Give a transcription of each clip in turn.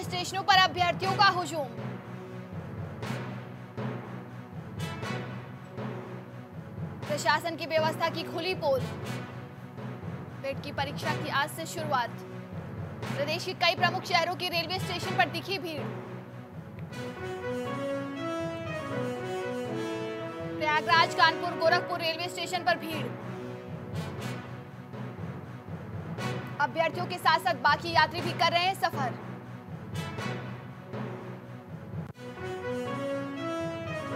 Police स्टेशनों पर अभ्यर्थियों का हुजूम। प्रशासन की व्यवस्था की खुली पोल। टेट की परीक्षा की आज से शुरुआत। प्रदेश के कई प्रमुख शहरों के रेलवे स्टेशन पर दिखी भीड़। प्रयागराज, कानपुर, गोरखपुर रेलवे स्टेशन पर भीड़। अभ्यर्थियों के साथ साथ बाकी यात्री भी कर रहे हैं सफर।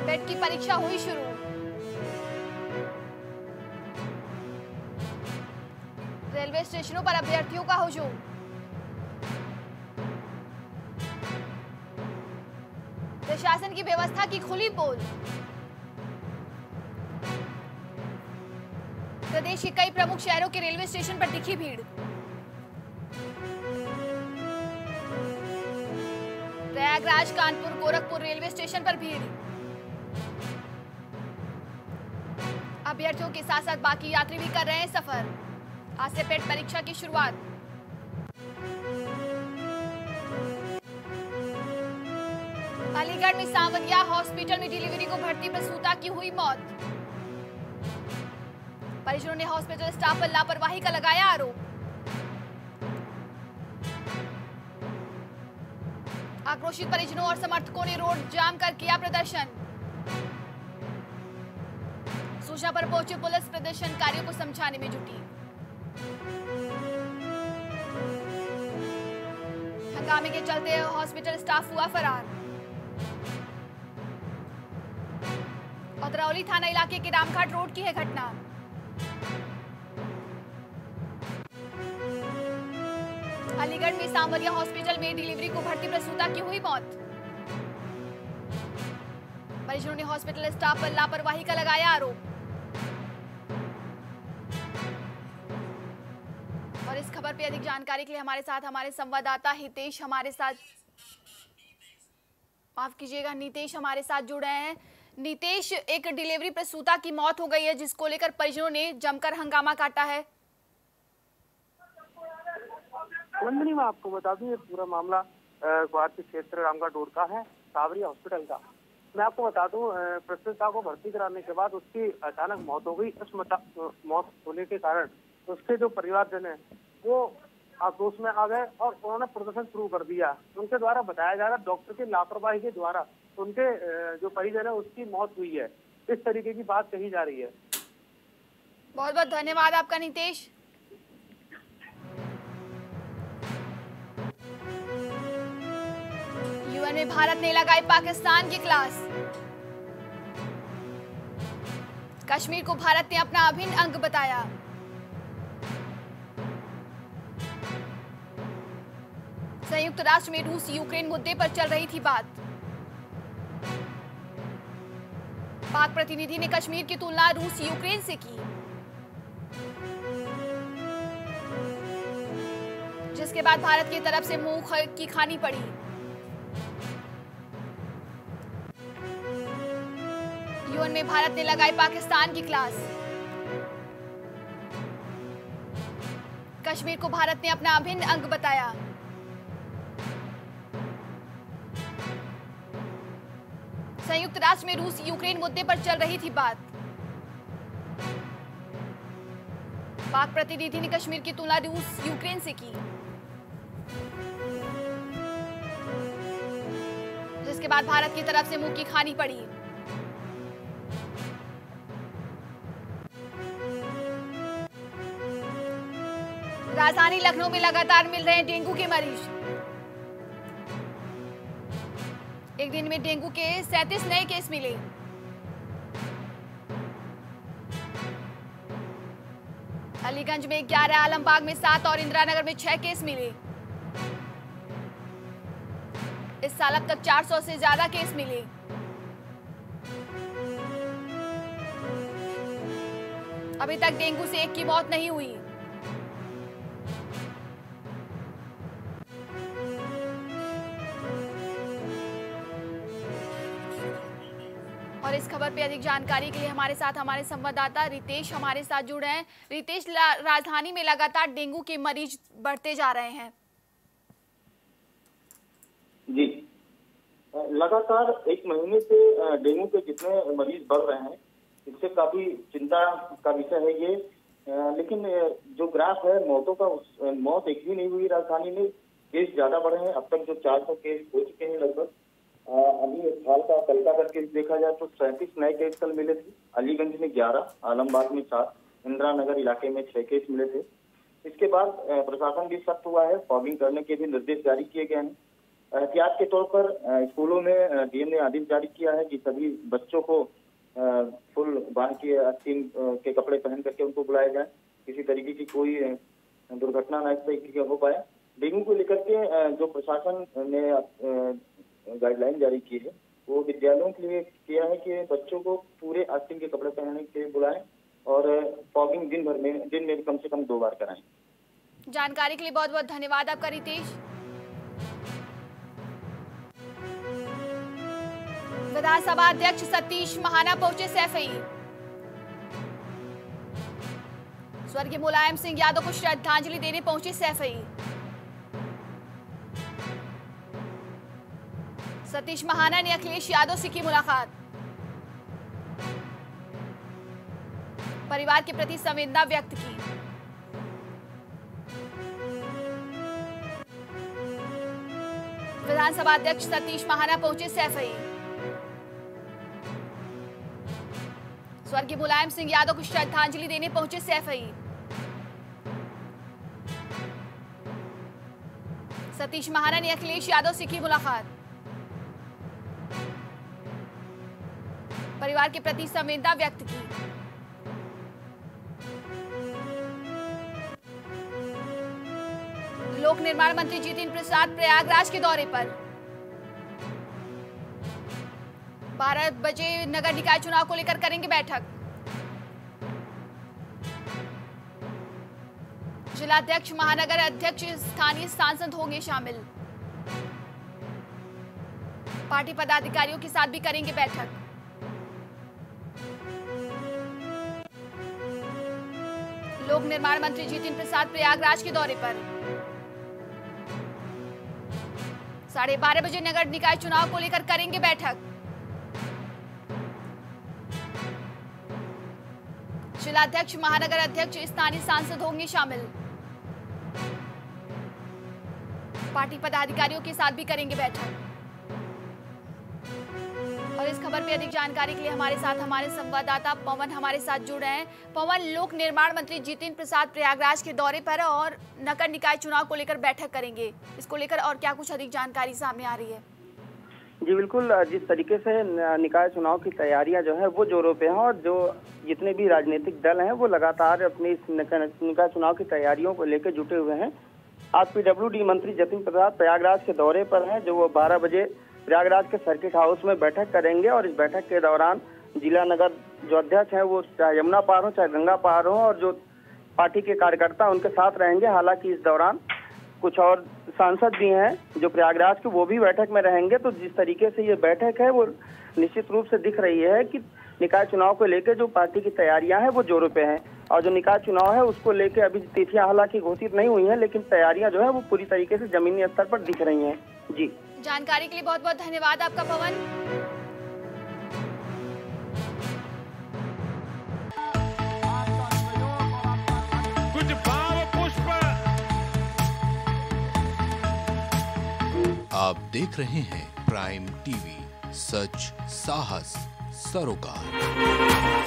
टेट की परीक्षा हुई शुरू। रेलवे स्टेशनों पर अभ्यर्थियों का हुजूम। प्रशासन की व्यवस्था की खुली पोल। प्रदेश के कई प्रमुख शहरों के रेलवे स्टेशन पर दिखी भीड़। प्रयागराज, कानपुर, गोरखपुर रेलवे स्टेशन पर भीड़। अभ्यर्थियों के साथ साथ बाकी यात्री भी कर रहे हैं सफर। आज से पेट परीक्षा की शुरुआत। अलीगढ़ में सांवरिया हॉस्पिटल में डिलीवरी को भर्ती प्रसूता की हुई मौत। परिजनों ने हॉस्पिटल स्टाफ पर लापरवाही का लगाया आरोप। आक्रोशित परिजनों और समर्थकों ने रोड जाम कर किया प्रदर्शन। सूचना पर पहुंची पुलिस प्रदर्शनकारियों को समझाने में जुटी। हंगामे के चलते हॉस्पिटल स्टाफ हुआ फरार। औतरौली थाना इलाके के रामघाट रोड की है घटना। अलीगढ़ में सांवरिया हॉस्पिटल में डिलीवरी को भर्ती प्रसूता की हुई मौत। परिजनों ने हॉस्पिटल स्टाफ पर लापरवाही का लगाया आरोप। और इस खबर पे अधिक जानकारी के लिए हमारे साथ हमारे संवाददाता हितेश हमारे साथ, माफ कीजिएगा, नीतेश हमारे साथ जुड़े हैं। नीतेश, एक डिलीवरी प्रसूता की मौत हो गई है जिसको लेकर परिजनों ने जमकर हंगामा काटा है। मैं आपको बता दूं, ये पूरा मामला ग्वार के क्षेत्र रामगढ़ रोड का है, सावरिया हॉस्पिटल का। मैं आपको बता दूं, प्रसूता को भर्ती कराने के बाद उसकी अचानक मौत हो गई। उस मौत होने के कारण उसके जो परिवारजन है वो आक्रोश में आ गए और उन्होंने प्रदर्शन शुरू कर दिया। उनके द्वारा बताया जा रहा डॉक्टर की लापरवाही के द्वारा उनके जो परिजन है उसकी मौत हुई है, इस तरीके की बात कही जा रही है। बहुत बहुत धन्यवाद आपका नीतेश। यूएन में भारत ने लगाई पाकिस्तान की क्लास। कश्मीर को भारत ने अपना अभिन्न अंग बताया। संयुक्त राष्ट्र में रूस यूक्रेन मुद्दे पर चल रही थी बात। पाक प्रतिनिधि ने कश्मीर की तुलना रूस यूक्रेन से की, जिसके बाद भारत की तरफ से मुंह की खानी पड़ी। यूएन में भारत ने लगाई पाकिस्तान की क्लास। कश्मीर को भारत ने अपना अभिन्न अंग बताया। संयुक्त राष्ट्र में रूस यूक्रेन मुद्दे पर चल रही थी बात। पाक प्रतिनिधि ने कश्मीर की तुलना रूस यूक्रेन से की, जिसके बाद भारत की तरफ से मुंह की खानी पड़ी। राजधानी लखनऊ में लगातार मिल रहे हैं डेंगू के मरीज। एक दिन में डेंगू के 37 नए केस मिले। अलीगंज में 11, आलमबाग में 7 और इंदिरानगर में 6 केस मिले। इस साल अब तक 400 से ज्यादा केस मिले। अभी तक डेंगू से एक की मौत नहीं हुई। और इस खबर पे अधिक जानकारी के लिए हमारे साथ हमारे संवाददाता रितेश हमारे साथ जुड़े हैं। रितेश, राजधानी में लगातार डेंगू के मरीज बढ़ते जा रहे हैं। लगातार एक महीने से डेंगू के जितने मरीज बढ़ रहे हैं, इससे काफी चिंता का विषय है ये। लेकिन जो ग्राफ है मौतों का, मौत एक भी नहीं हुई राजधानी में। केस ज्यादा बढ़े हैं, अब तक जो 400 केस हो चुके हैं लगभग। अभी हाल का कल का केस देखा जाए तो 37 नए केस कल मिले थे। अलीगंज में 11, आलमबाग में 7, इंदिरा नगर इलाके में 6 केस मिले थे। इसके बाद प्रशासन भी सख्त हुआ है, फॉगिंग करने के भी निर्देश जारी किए गए हैं। एहतियात के तौर पर स्कूलों में डीएम ने आदेश जारी किया है कि सभी बच्चों को फुल बांध के टीम के कपड़े पहन करके उनको बुलाया जाए, किसी तरीके की कोई दुर्घटना ना हो पाए। डेंगू को लेकर के जो प्रशासन ने गाइडलाइन जारी की है वो विद्यालयों के लिए किया है कि बच्चों को पूरे आस्तीन के कपड़े पहनने के लिए बुलाएं और फॉगिंग दिन में कम से कम 2 बार कराएं। जानकारी के लिए बहुत बहुत धन्यवाद आपका रितेश। विधानसभा अध्यक्ष सतीश महाना पहुंचे सैफई। स्वर्गीय मुलायम सिंह यादव को श्रद्धांजलि देने पहुंचे सैफई। सतीश महाना ने अखिलेश यादव से की मुलाकात। परिवार के प्रति संवेदना व्यक्त की। विधानसभा अध्यक्ष सतीश महाना पहुंचे सैफई। स्वर्गीय मुलायम सिंह यादव को श्रद्धांजलि देने पहुंचे सैफई। सतीश महाना ने अखिलेश यादव से की मुलाकात। परिवार के प्रति संवेदना व्यक्त की। लोक निर्माण मंत्री जितिन प्रसाद प्रयागराज के दौरे पर। 12 बजे नगर निकाय चुनाव को लेकर करेंगे बैठक। जिलाध्यक्ष, महानगर अध्यक्ष, स्थानीय सांसद होंगे शामिल। पार्टी पदाधिकारियों के साथ भी करेंगे बैठक। लोक निर्माण मंत्री जितिन प्रसाद प्रयागराज के दौरे पर। 12:30 बजे नगर निकाय चुनाव को लेकर करेंगे बैठक। जिलाध्यक्ष, महानगर अध्यक्ष, स्थानीय सांसद होंगे शामिल। पार्टी पदाधिकारियों के साथ भी करेंगे बैठक। और इस खबर पे अधिक जानकारी के लिए हमारे साथ हमारे संवाददाता पवन हमारे साथ जुड़ रहे हैं। पवन, लोक निर्माण मंत्री जितिन प्रसाद प्रयागराज के दौरे पर और नगर निकाय चुनाव को लेकर बैठक करेंगे, इसको लेकर और क्या कुछ अधिक जानकारी सामने आ रही है? जी बिल्कुल, जिस तरीके से निकाय चुनाव की तैयारियां जो है वो जोरों पे हैं और जो जितने भी राजनीतिक दल हैं वो लगातार अपने इस निकाय चुनाव की तैयारियों को लेकर जुटे हुए हैं। आज पीडब्ल्यूडी मंत्री जितिन प्रसाद प्रयागराज के दौरे पर हैं, जो वो 12 बजे प्रयागराज के सर्किट हाउस में बैठक करेंगे और इस बैठक के दौरान जिला नगर जो अध्यक्ष हैं वो चाहे यमुना पार हों चाहे गंगा पार हों और जो पार्टी के कार्यकर्ता उनके साथ रहेंगे। हालांकि इस दौरान कुछ और सांसद भी हैं जो प्रयागराज के, वो भी बैठक में रहेंगे। तो जिस तरीके से ये बैठक है वो निश्चित रूप से दिख रही है कि निकाय चुनाव को लेकर जो पार्टी की तैयारियां हैं वो जोरों पे हैं और जो निकाय चुनाव है उसको लेकर अभी तिथियां हालांकि घोषित नहीं हुई हैं, लेकिन तैयारियां जो है वो पूरी तरीके से जमीनी स्तर पर दिख रही हैं। जी, जानकारी के लिए बहुत बहुत धन्यवाद आपका पवन। आप देख रहे हैं प्राइम टीवी, सच, साहस, सरोकार।